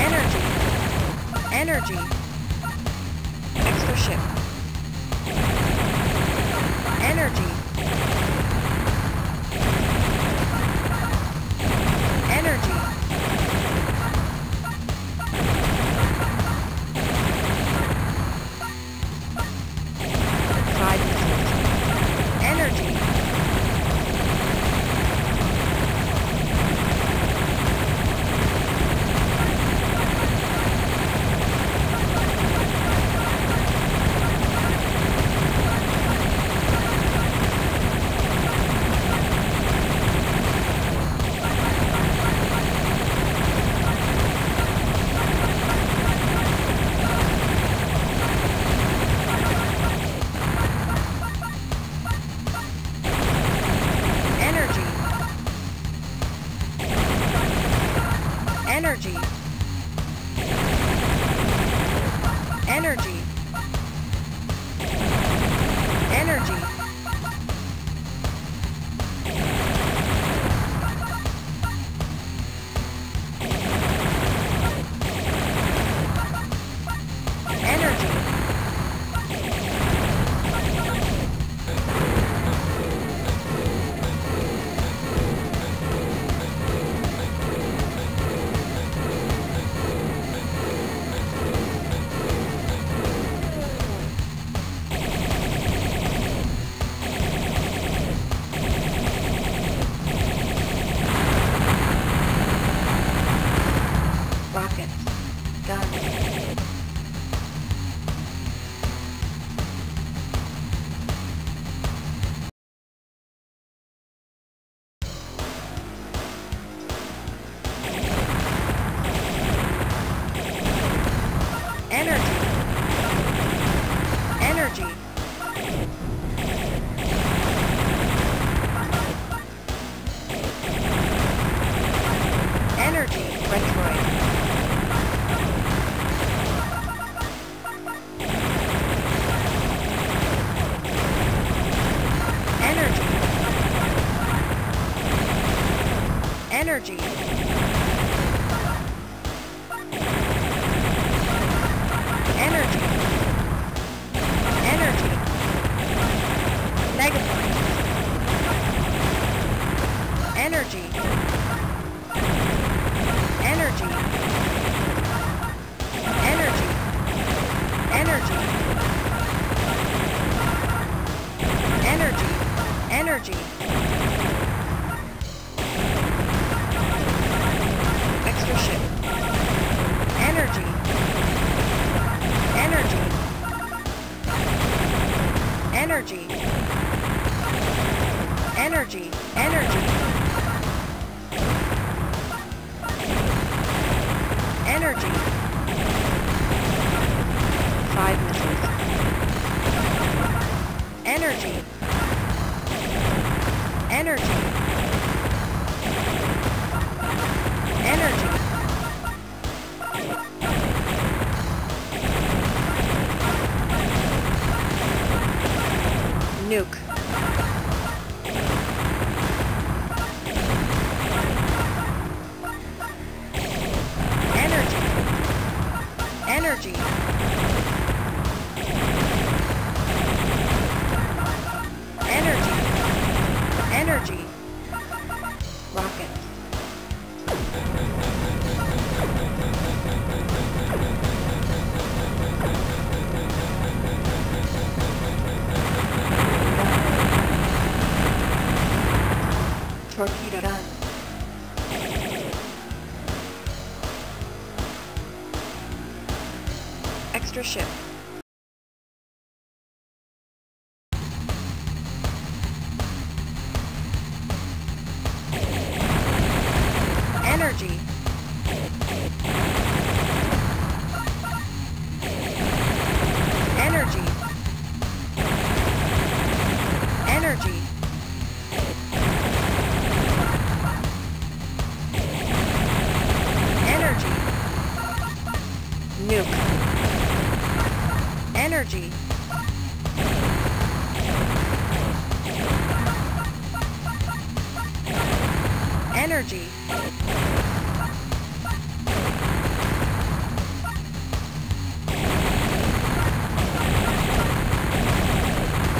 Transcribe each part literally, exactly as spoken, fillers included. Energy. Energy. Extra ship. Energy. Energy. Energy. Energy. Energy. Energy. Energy. Energy. Megapoint. Energy. Energy. Energy. Energy. Energy. Energy. Energy. Energy. Energy. Energy. Energy. Energy. Five missiles. Energy. Energy. Energy. Nuke. Energy. Energy. Energy. Energy. Rocket. Torpedo gun. Extra ship. Energy. Energy. Energy. Nuke. Energy. energy.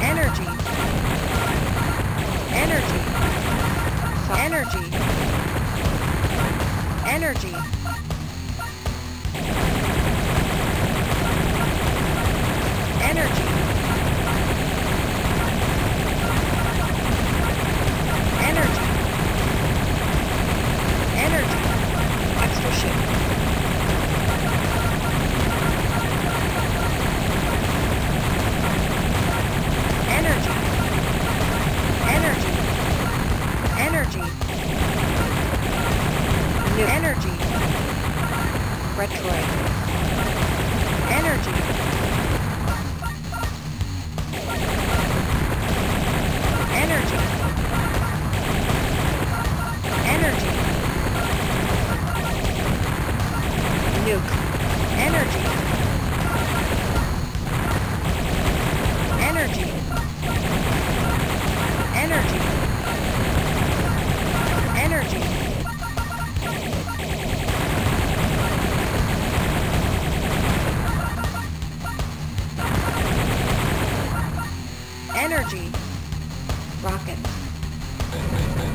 Energy. Energy. Energy. Energy. Energy. Energy. Rocket. Energy.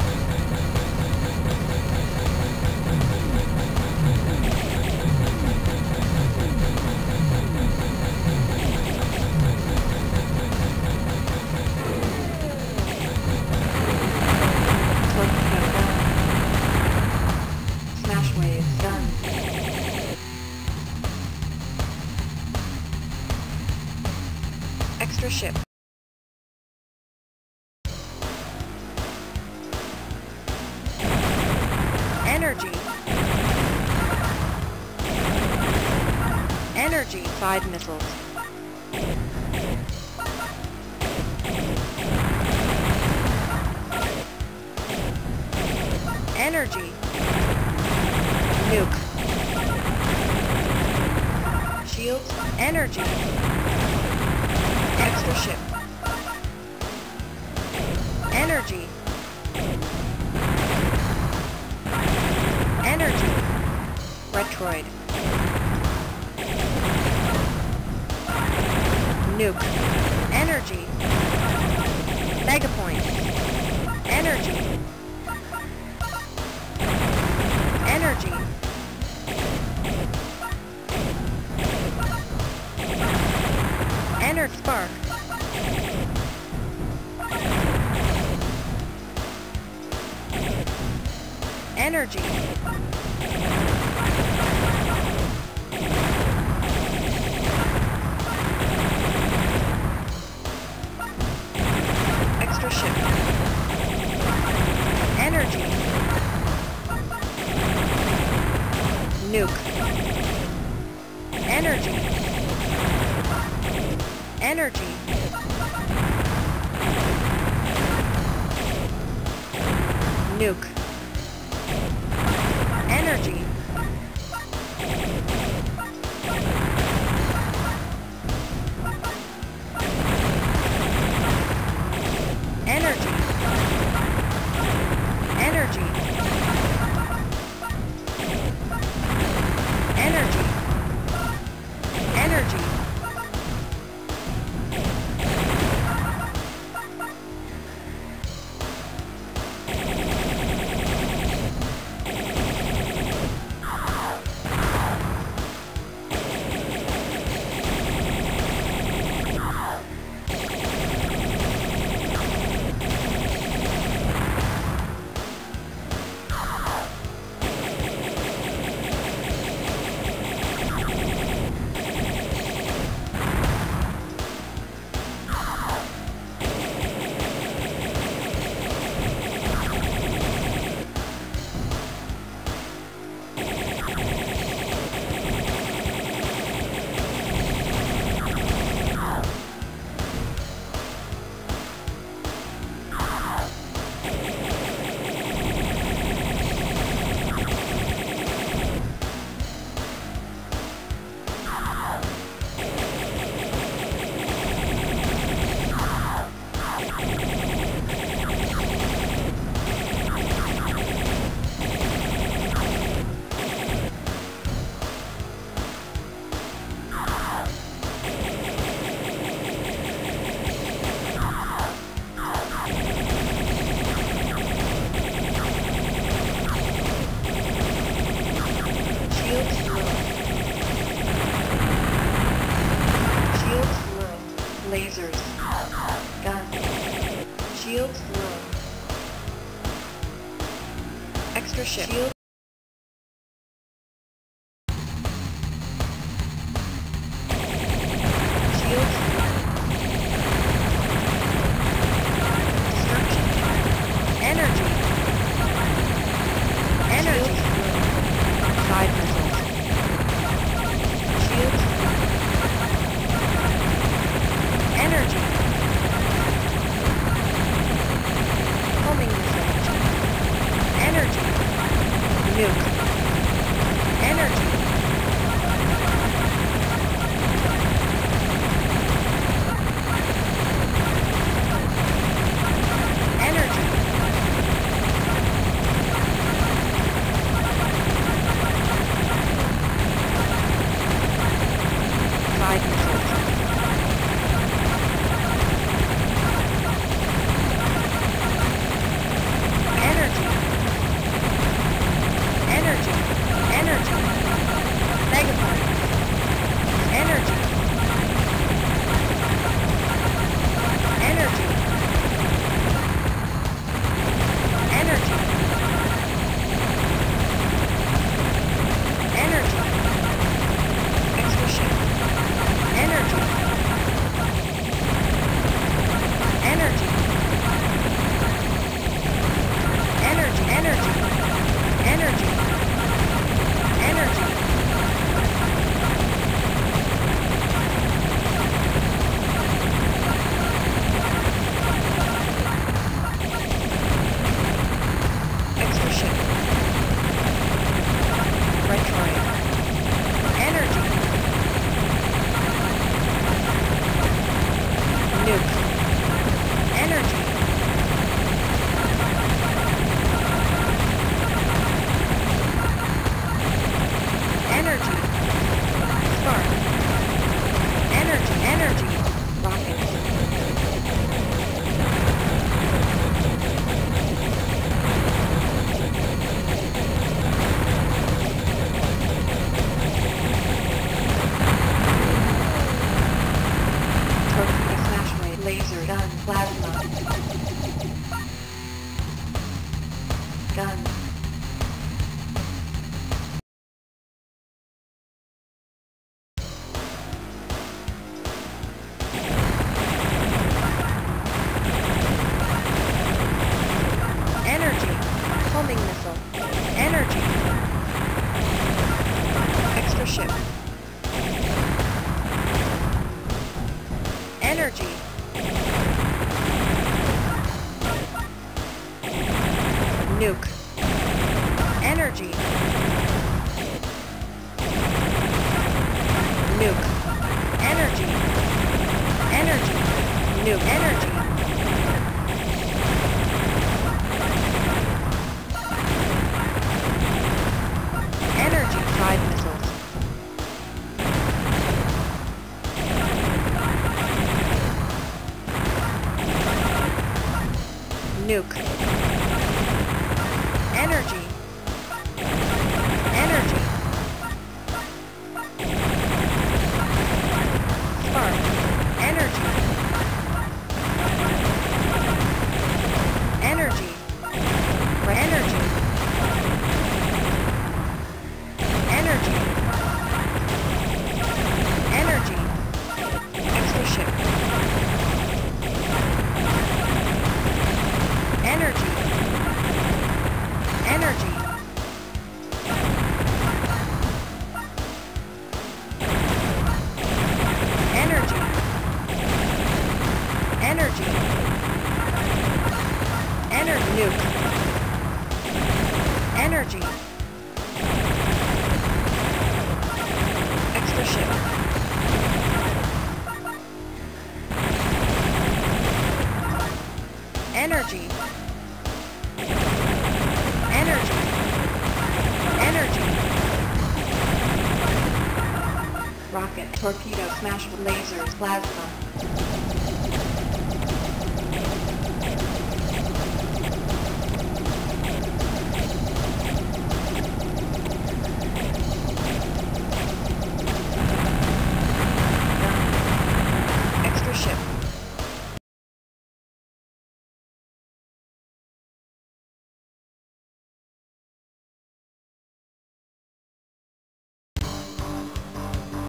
Side missiles. Energy. Nuke. Shields. Energy. Extra ship. Energy. Energy. Retroid. Nuke. Energy. Megapoint. Energy. Energy. Energy spark. Energy. Energy. Nuke. Energy. Energy. Energy. Energy. Energy. explore. Extra ship. Shield. Torpedo, smash, lasers, plasma.